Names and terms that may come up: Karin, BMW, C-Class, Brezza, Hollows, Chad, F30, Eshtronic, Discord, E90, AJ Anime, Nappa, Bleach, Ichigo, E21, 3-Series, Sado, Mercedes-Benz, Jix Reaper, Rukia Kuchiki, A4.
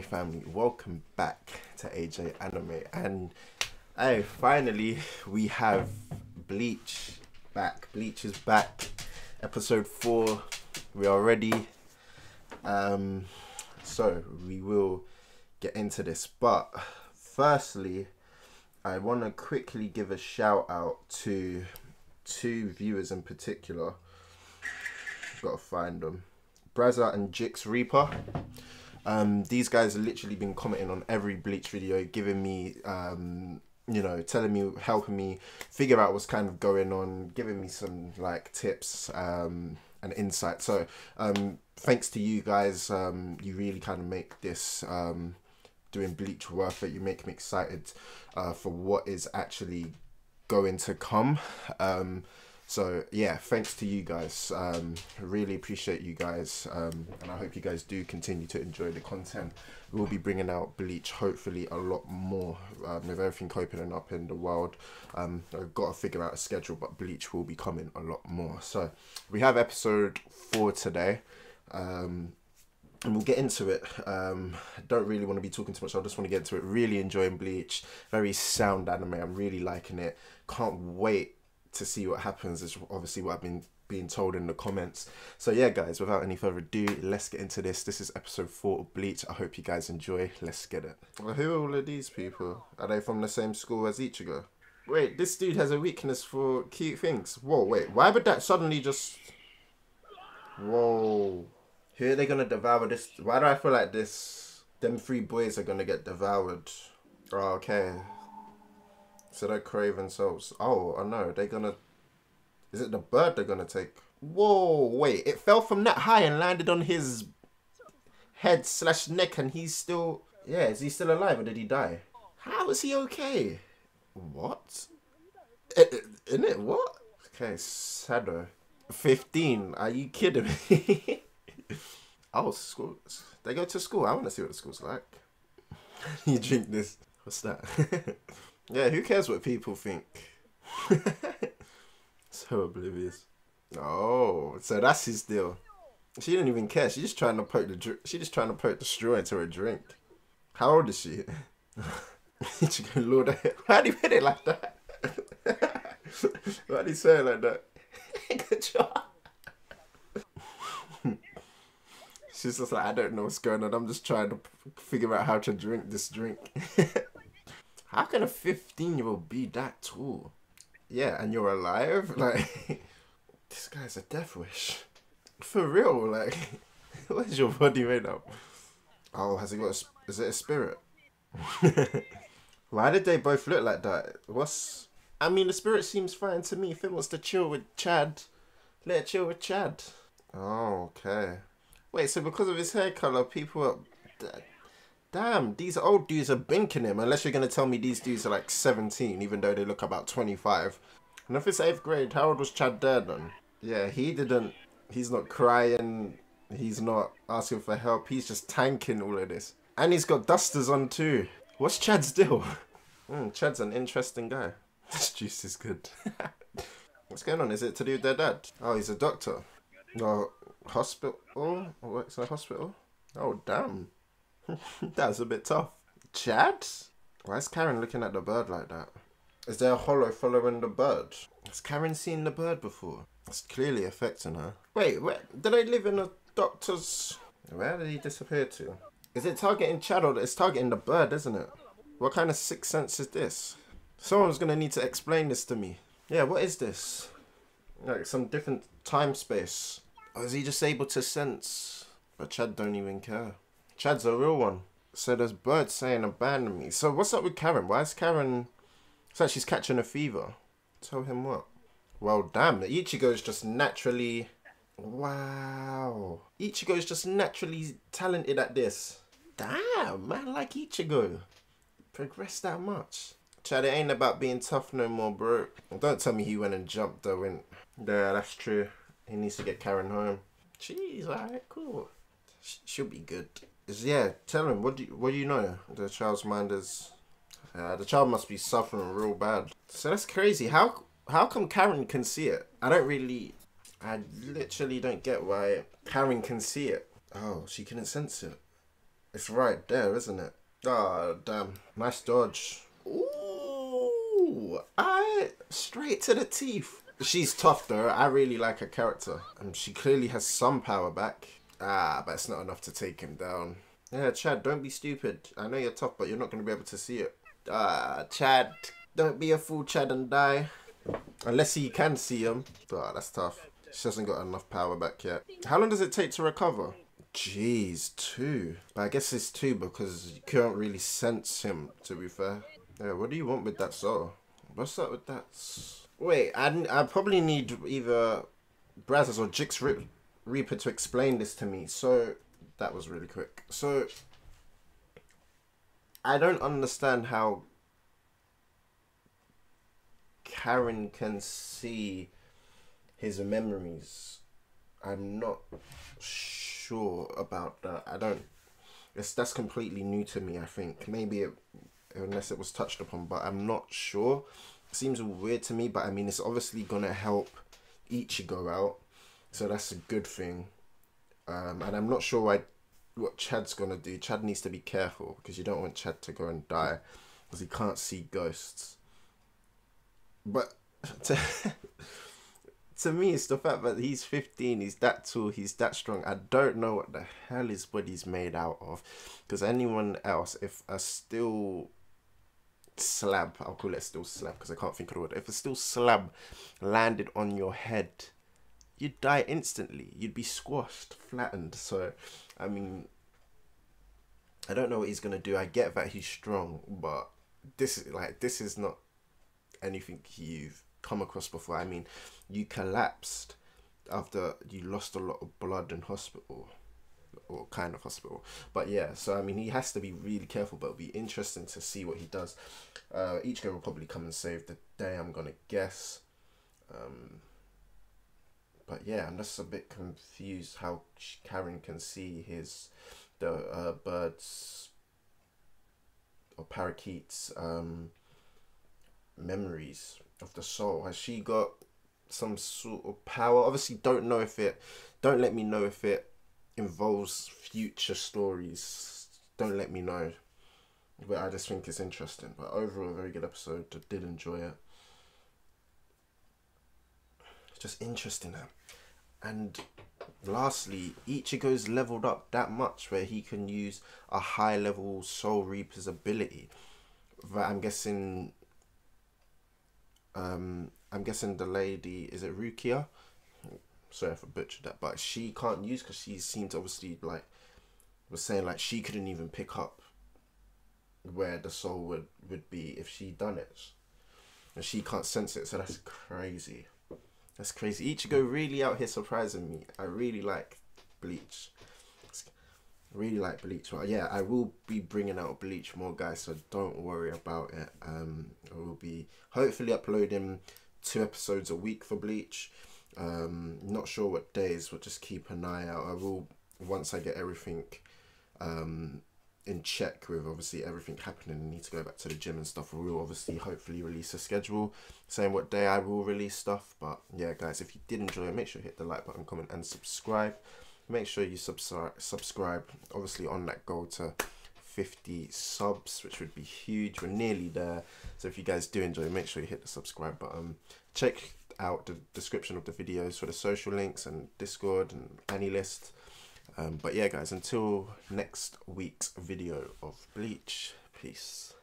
anime family, welcome back to AJ Anime, and hey, finally we have Bleach back. Bleach is back, episode 4. We are ready, so we will get into this. But firstly, I want to quickly give a shout out to 2 viewers in particular. Gotta find them. Brezza and Jix Reaper. These guys have literally been commenting on every Bleach video, giving me, you know, telling me, helping me figure out what's kind of going on, giving me some like tips and insight. So thanks to you guys. You really kind of make this doing Bleach worth it. You make me excited for what is actually going to come. So yeah, thanks to you guys. Really appreciate you guys, and I hope you guys do continue to enjoy the content. We'll be bringing out Bleach hopefully a lot more with everything opening up in the world. I've got to figure out a schedule, but Bleach will be coming a lot more. So we have episode 4 today, and we'll get into it. I don't really want to be talking too much. I just want to get into it. Really enjoying Bleach. Very sound anime. I'm really liking it. Can't wait to see what happens, is obviously what I've been being told in the comments. So yeah guys, without any further ado, let's get into this. This is episode 4 of Bleach. I hope you guys enjoy. Let's get it. Well, who are all of these people? Are they from the same school as Ichigo? Wait, this dude has a weakness for cute things. Whoa, wait, why would that suddenly just... Whoa. Who are they gonna devour this? Why do I feel like this... Them 3 boys are gonna get devoured? Oh, okay. So they're craving souls. Oh, I know. They're gonna... Is it the bird they're gonna take? Whoa, wait. It fell from that high and landed on his head / neck, and he's still... Yeah, is he still alive or did he die? How is he okay? What? Isn't it? What? Okay, Sado. 15. Are you kidding me? Oh, school. They go to school. I want to see what the school's like. You drink this. What's that? Yeah, who cares what people think? So oblivious. Oh, so that's his deal. She didn't even care. She's just trying to poke the straw into her drink. How old is she? Ichigo, Lord, why do you hit it like that? Why do you say it like that? Good job. She's just like, I don't know what's going on. I'm just trying to figure out how to drink this drink. How can a 15-year-old be that tall? Yeah, and you're alive? Like, this guy's a death wish. For real, like, what is your body made up? Oh, has it got a... Is it a spirit? Why did they both look like that? What's... I mean, the spirit seems fine to me. If it wants to chill with Chad, let it chill with Chad. Oh, okay. Wait, so because of his hair colour, people are... Damn, these old dudes are binking him. Unless you're going to tell me these dudes are like 17, even though they look about 25. And if it's 8th grade, how old was Chad there then? Yeah, he didn't... He's not crying. He's not asking for help. He's just tanking all of this. And he's got dusters on too. What's Chad's deal? Chad's an interesting guy. This juice is good. What's going on? Is it to do with their dad? Oh, he's a doctor. No, hospital? Oh, works in a hospital? Oh, damn. That was a bit tough. Chad? Why is Karin looking at the bird like that? Is there a hollow following the bird? Has Karin seen the bird before? It's clearly affecting her. Wait, where do they live in a doctor's... Where did he disappear to? Is it targeting Chad, or it's targeting the bird, isn't it? What kind of sixth sense is this? Someone's gonna need to explain this to me. Yeah, what is this? Like some different time space. Or is he just able to sense? But Chad don't even care. Chad's a real one. So there's birds saying abandon me. So what's up with Karin? Why is Karin... It's like she's catching a fever. Tell him what? Well, damn. Ichigo's just naturally... Wow. Ichigo's just naturally talented at this. Damn, man, like Ichigo. Progressed that much. Chad, it ain't about being tough no more, bro. Don't tell me he went and jumped though. Yeah, that's true. He needs to get Karin home. Jeez, alright, cool. She'll be good. Yeah, tell him. What do you know? The child's mind is... the child must be suffering real bad. So that's crazy. How come Karin can see it? I literally don't get why Karin can see it. Oh, she couldn't sense it. It's right there, isn't it? Oh, damn. Nice dodge. Ooh, straight to the teeth. She's tough though. I really like her character. And she clearly has some power back. Ah, but it's not enough to take him down. Yeah, Chad, don't be stupid. I know you're tough, but you're not going to be able to see it. Ah, Chad. Don't be a fool, Chad, and die. Unless he can see him. Ah, that's tough. She hasn't got enough power back yet. How long does it take to recover? Jeez, 2. But I guess it's 2 because you can't really sense him, to be fair. Yeah, what do you want with that soul? What's up with that? Wait, I probably need either Brezza or Jix Reaper to explain this to me. So, that was really quick. So, I don't understand how Karin can see his memories. I'm not sure about that. I don't. That's completely new to me, I think. Maybe it, unless it was touched upon, but I'm not sure. It seems weird to me, but I mean, it's obviously gonna help Ichigo out, so that's a good thing. And I'm not sure what Chad's gonna do. Chad needs to be careful because you don't want Chad to go and die because he can't see ghosts. But to me, it's the fact that he's 15, he's that tall, he's that strong. I don't know what the hell his body's made out of. Because anyone else, if a still slab, I'll call it still slab because I can't think of the word. If a still slab landed on your head, you'd die instantly. You'd be squashed, flattened. So, I mean, I don't know what he's going to do. I get that he's strong, but this is not anything you've come across before. I mean, you collapsed after you lost a lot of blood in hospital, or kind of hospital, but yeah. So I mean, he has to be really careful, but it'll be interesting to see what he does. Ichigo will probably come and save the day, I'm gonna guess. But yeah, I'm just a bit confused how Karin can see the birds or parakeets memories of the soul. Has she got some sort of power? Obviously don't let me know if it involves future stories. Don't let me know, but I just think it's interesting. But overall, a very good episode. I did enjoy it. It's just interesting now. And lastly, Ichigo's leveled up that much where he can use a high level soul reaper's ability that I'm guessing the lady, is it Rukia? Sorry if I butchered that, but she can't use because she seemed obviously was saying she couldn't even pick up where the soul would be if she done it, and she can't sense it. So that's crazy. That's crazy. Ichigo really out here surprising me. I really like Bleach. Well, yeah, I will be bringing out Bleach more, guys, so don't worry about it. I will be hopefully uploading 2 episodes a week for Bleach. Not sure what days, but just keep an eye out. I will, once I get everything in check with obviously everything happening and need to go back to the gym and stuff, we will obviously hopefully release a schedule saying what day I will release stuff. But yeah, guys, if you did enjoy it, make sure you hit the like button, comment and subscribe. Make sure you subscribe, obviously, on that goal to 50 subs, which would be huge. We're nearly there. So if you guys do enjoy, make sure you hit the subscribe button. Check out the description of the videos for the social links and Discord and any list. But yeah, guys, until next week's video of Bleach, peace.